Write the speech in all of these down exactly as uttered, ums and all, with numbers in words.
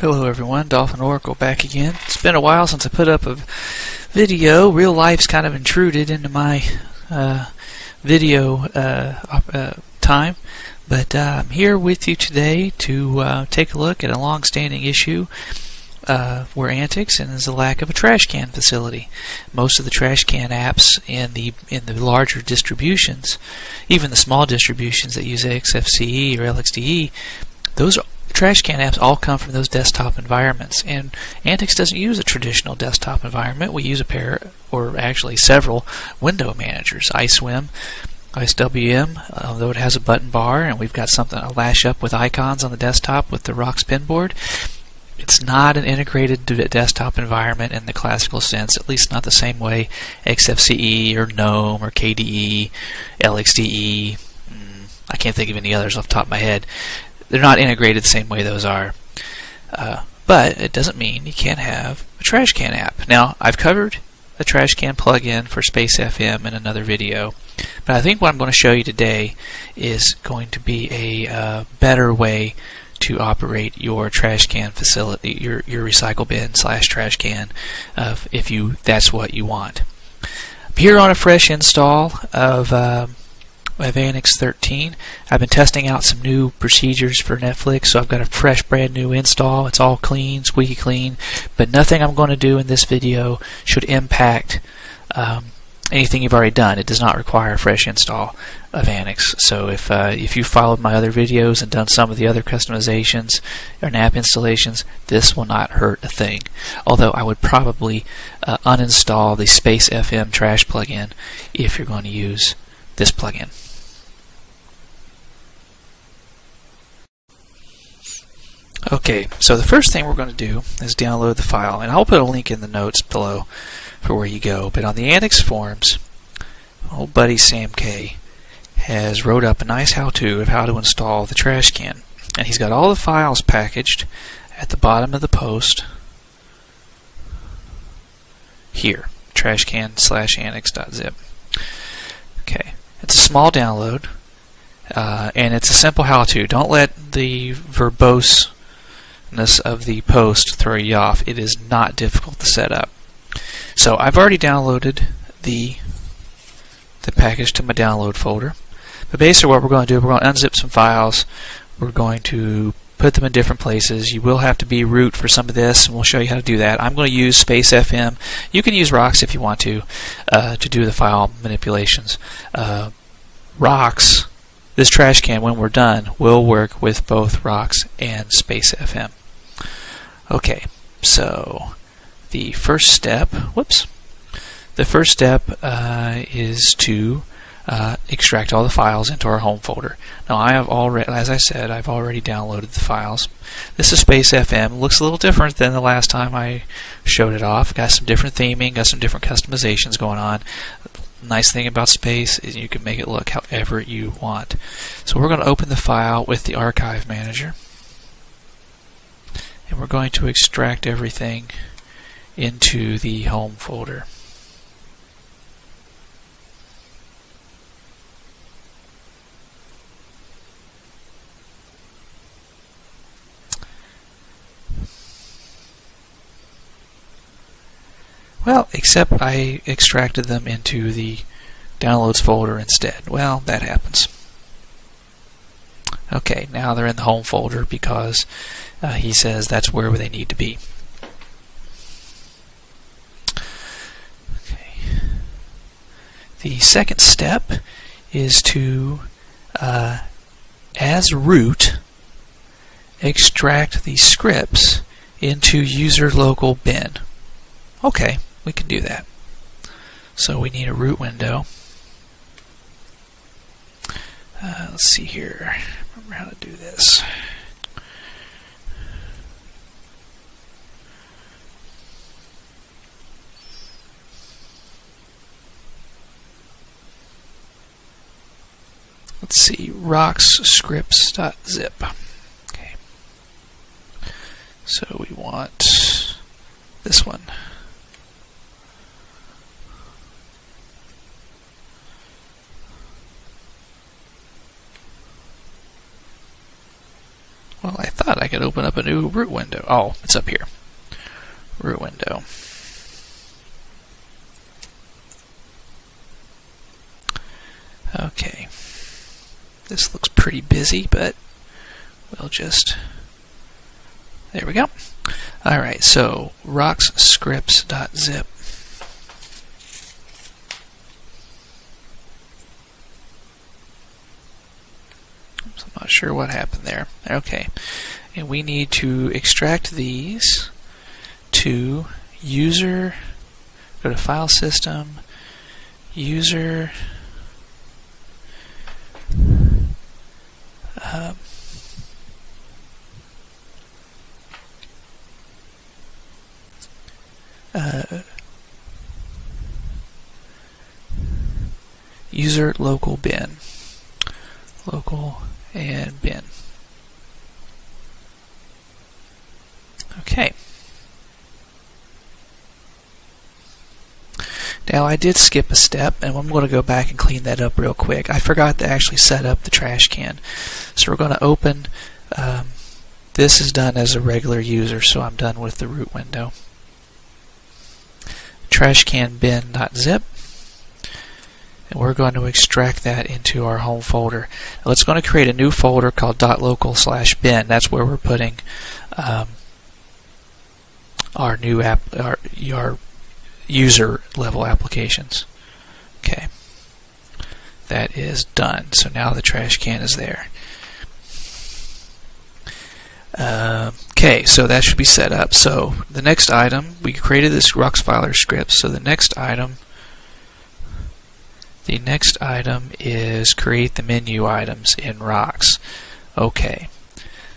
Hello everyone, Dolphin Oracle back again. It's been a while since I put up a video. Real life's kind of intruded into my uh, video uh, uh, time, but uh, I'm here with you today to uh, take a look at a long-standing issue uh, where AntiX and is the lack of a trash can facility. Most of the trash can apps in the in the larger distributions, even the small distributions that use X F C E or L X D E, those are trash can apps all come from those desktop environments, and AntiX doesn't use a traditional desktop environment. We use a pair, or actually several, window managers. IceWM, IceWM, although it has a button bar, and we've got something to lash up with icons on the desktop with the rocks pinboard. It's not an integrated desktop environment in the classical sense, at least not the same way X F C E or GNOME or K D E, L X D E, I can't think of any others off the top of my head. They're not integrated the same way those are. Uh, but it doesn't mean you can't have a trash can app. Now, I've covered a trash can plug-in for SpaceFM in another video, but I think what I'm going to show you today is going to be a uh, better way to operate your trash can facility, your, your recycle bin slash trash can, uh, if you that's what you want. I'm here on a fresh install of... Uh, of AntiX thirteen. I've been testing out some new procedures for Netflix, so I've got a fresh brand new install. It's all clean, squeaky clean, but nothing I'm going to do in this video should impact um, anything you've already done. It does not require a fresh install of AntiX. So if uh, if you followed my other videos and done some of the other customizations or app installations, this will not hurt a thing. Although I would probably uh, uninstall the SpaceFM trash plugin if you're going to use this plugin. Okay, so the first thing we're going to do is download the file, and I'll put a link in the notes below for where you go. But on the AntiX forums, old buddy Sam K has wrote up a nice how-to of how to install the trash can, and he's got all the files packaged at the bottom of the post here, trashcan slash antix dot zip. Okay, it's a small download, uh, and it's a simple how-to. Don't let the verbose of the post throw you off. It is not difficult to set up. So I've already downloaded the the package to my download folder, but basically what we're going to do, we're going to unzip some files, we're going to put them in different places. You will have to be root for some of this, and we'll show you how to do that. I'm going to use SpaceFM. You can use rocks if you want to uh, to do the file manipulations. Uh, rocks, this trash can, when we're done, will work with both rocks and SpaceFM. Okay, so the first step, whoops, the first step uh, is to uh, extract all the files into our home folder. Now I have already, as I said, I've already downloaded the files. This is SpaceFM. Looks a little different than the last time I showed it off. Got some different theming, got some different customizations going on. Nice thing about space is you can make it look however you want. So we're going to open the file with the archive manager, and we're going to extract everything into the home folder. Well, except I extracted them into the downloads folder instead. Well, that happens. Okay, now they're in the home folder because uh, he says that's where they need to be. Okay. The second step is to, uh, as root, extract the scripts into user local bin. Okay, we can do that. So we need a root window. Uh, let's see here. Remember how to do this. Let's see, rocks scripts dot zip. Okay. So we want this one. I could open up a new root window. Oh, it's up here. Root window. Okay. This looks pretty busy, but we'll just... There we go. Alright, so rockscripts.zip. I'm not sure what happened there. Okay. And we need to extract these to user, go to file system, user, um, uh, user local bin, local and bin. Okay. Now I did skip a step, and I'm going to go back and clean that up real quick. I forgot to actually set up the trash can. So we're going to open, um, this is done as a regular user, so I'm done with the root window. Trash can bin.zip, and we're going to extract that into our home folder. Now it's going to create a new folder called .local slash bin. That's where we're putting um, our new app, our, our user level applications. Okay, that is done. So now the trash can is there. Uh, okay, so that should be set up. So the next item, we created this Rocksfiler script. So the next item, the next item is create the menu items in Rocks. Okay,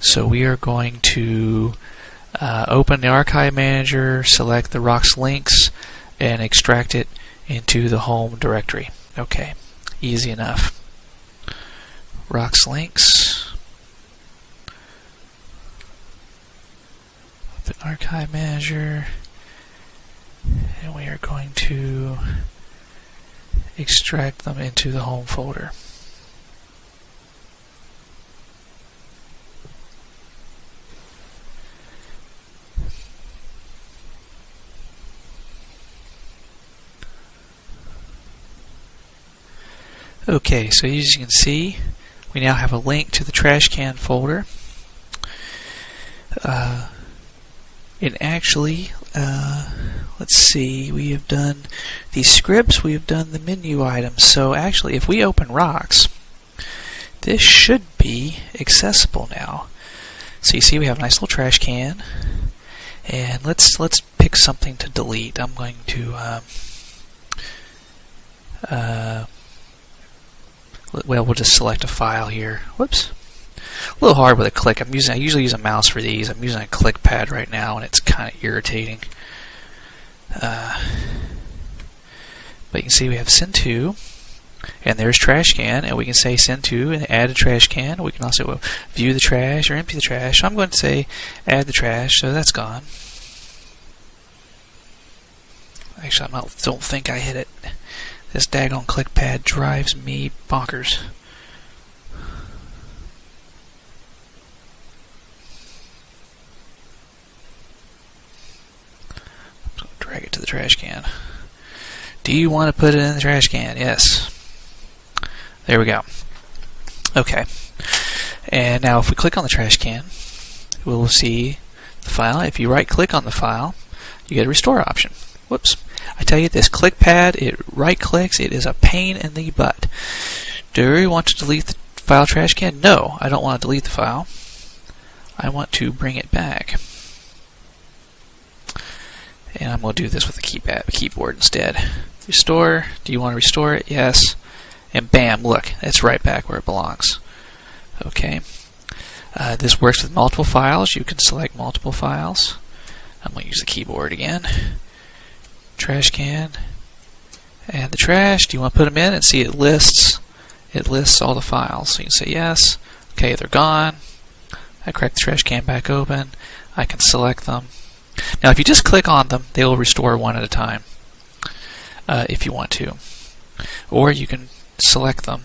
so we are going to uh, open the Archive Manager, select the Rocks links, and extract it into the home directory. Okay, easy enough. Rocks links. Open Archive Manager, and we are going to extract them into the home folder. Okay, so as you can see, we now have a link to the trash can folder. Uh, and actually, uh, let's see, we have done these scripts, we have done the menu items. So actually, if we open Rocks, this should be accessible now. So you see we have a nice little trash can. And let's let's pick something to delete. I'm going to... Um, uh, Well, we'll just select a file here. Whoops. A little hard with a click. I'm using I usually use a mouse for these. I'm using a click pad right now, and it's kind of irritating. Uh, but you can see we have send to, and there's trash can, and we can say send to and add a trash can. We can also view the trash or empty the trash. So I'm going to say add the trash, so that's gone. Actually, I don't think I hit it. This daggone clickpad drives me bonkers. I'm just going to drag it to the trash can. Do you want to put it in the trash can? Yes. There we go. Okay. And now if we click on the trash can, we'll see the file. If you right-click on the file, you get a restore option. Whoops. I tell you, this click pad, it right clicks, it is a pain in the butt. Do we want to delete the file trash can? No, I don't want to delete the file. I want to bring it back. And I'm going to do this with the keypad, keyboard instead. Restore, do you want to restore it? Yes. And bam, look, it's right back where it belongs. Okay. Uh, this works with multiple files. You can select multiple files. I'm going to use the keyboard again. Trash can, and the trash, do you want to put them in? And see, it lists it lists all the files, so you can say yes. Okay, they're gone. I crack the trash can back open. I can select them. Now if you just click on them, they will restore one at a time, uh, if you want to, or you can select them,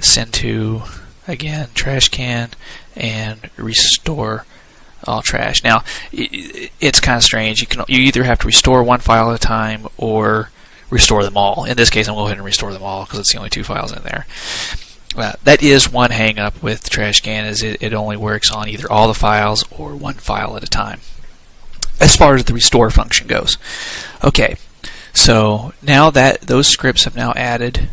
send to again, trash can, and restore all trash. Now, it's kind of strange. You can you either have to restore one file at a time or restore them all. In this case, I'm going to go ahead and restore them all because it's the only two files in there. Uh, that is one hang up with trash can, is it, it only works on either all the files or one file at a time, as far as the restore function goes. Okay, so now that those scripts have now added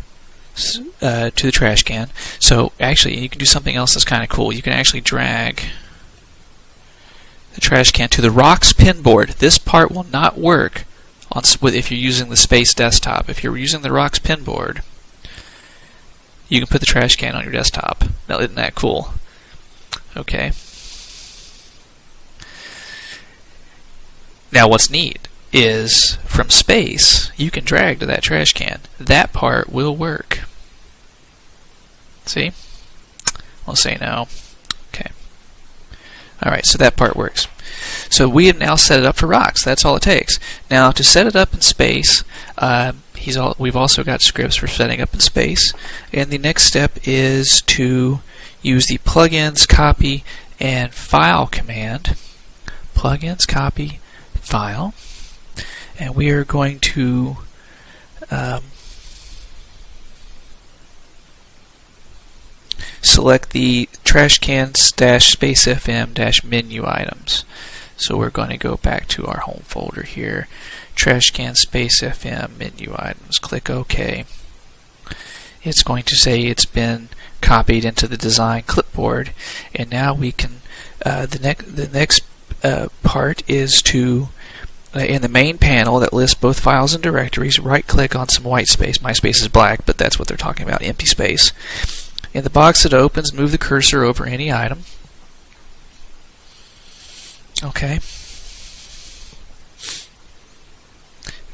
uh, to the trash can, so actually you can do something else that's kind of cool. You can actually drag the trash can to the rocks pin board. This part will not work on if you're using the Space desktop. If you're using the rocks pin board, you can put the trash can on your desktop. Now, isn't that cool? Okay. Now, what's neat is from space, you can drag to that trash can. That part will work. See? We'll say no. Okay. Alright, so that part works. So we have now set it up for rocks. That's all it takes. Now, to set it up in space, uh, he's all, we've also got scripts for setting up in space. And the next step is to use the plugins, copy, and file command. Plugins, copy, file. And we are going to um, select the trash cans-spacefm-menu items. So we're going to go back to our home folder here, trash can spacefm menu items, click OK. It's going to say it's been copied into the design clipboard, and now we can, uh, the, nec the next uh, part is to, uh, in the main panel that lists both files and directories, right click on some white space. My space is black, but that's what they're talking about, empty space. In the box that opens, move the cursor over any item. Okay.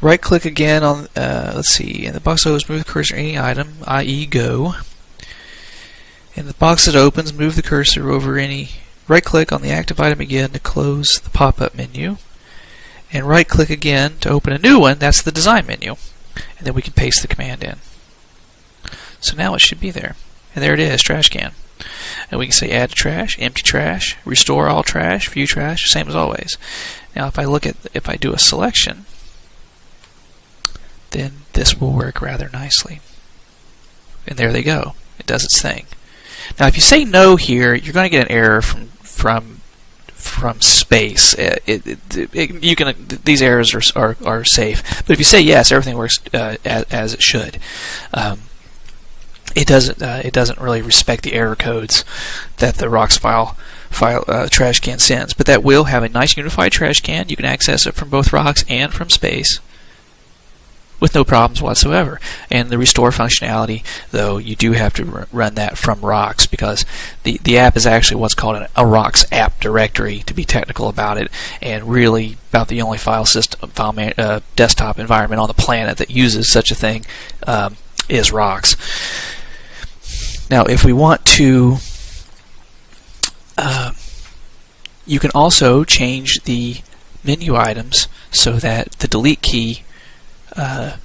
Right click again on, uh, let's see, in the box that opens, move the cursor any item, that is go. In the box that opens, move the cursor over any, right click on the active item again to close the pop-up menu. And right click again to open a new one, that's the design menu. And then we can paste the command in. So now it should be there. And there it is, trash can. And we can say add to trash, empty trash, restore all trash, view trash, same as always. Now if I look at, if I do a selection, then this will work rather nicely. And there they go. It does its thing. Now if you say no here, you're going to get an error from from from space. It, it, it, it, you can these errors are, are are safe. But if you say yes, everything works uh, as, as it should. Um, it doesn't uh, it doesn't really respect the error codes that the rocks file file uh, trash can sends. But that will have a nice unified trash can. You can access it from both rocks and from space with no problems whatsoever. And the restore functionality, though, you do have to run that from rocks, because the, the app is actually what's called an, a rocks app directory, to be technical about it, and really about the only file system, file man, uh, desktop environment on the planet that uses such a thing um, is rocks. Now, if we want to, uh, you can also change the menu items so that the delete key Uh,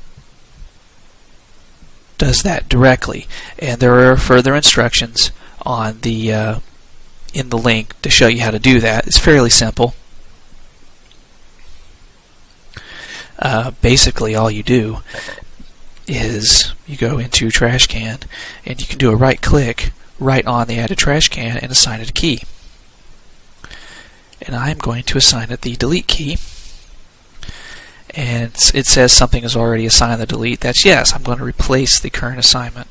does that directly, and there are further instructions on the uh, in the link to show you how to do that. It's fairly simple. Uh, basically, all you do is you go into trash can, and you can do a right click right on the added trash can and assign it a key. And I'm going to assign it the delete key. And it says something is already assigned the delete. That's yes. I'm going to replace the current assignment.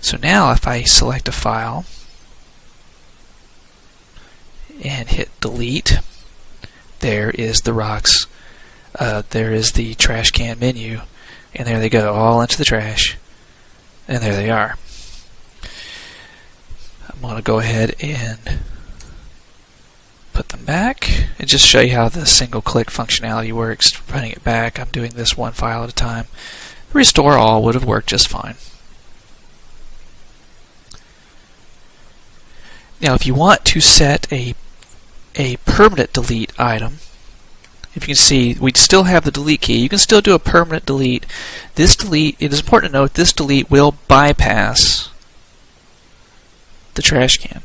So now if I select a file and hit delete, there is the rocks, uh, there is the trash can menu, and there they go, all into the trash, and there they are. I'm going to go ahead and put them back and just show you how the single click functionality works. Running it back, I'm doing this one file at a time. Restore all would have worked just fine. Now if you want to set a a permanent delete item, if you can see, we'd still have the delete key. You can still do a permanent delete. This delete, it is important to note, this delete will bypass the trash can.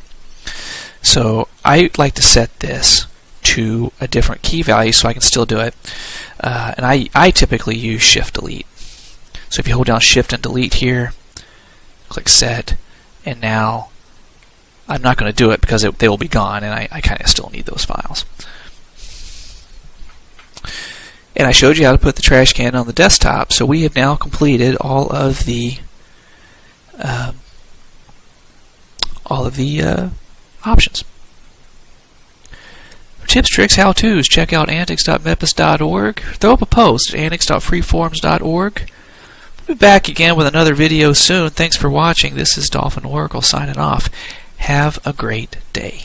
So I'd like to set this to a different key value so I can still do it. Uh, and I, I typically use Shift Delete. So if you hold down Shift and Delete here, click Set, and now I'm not going to do it because it, they will be gone, and I, I kind of still need those files. And I showed you how to put the trash can on the desktop, so we have now completed all of the um, all of the uh, options. For tips, tricks, how-tos, check out antix dot mepis dot org. Throw up a post at antix dot freeforms dot org. We'll be back again with another video soon. Thanks for watching. This is Dolphin Oracle signing off. Have a great day.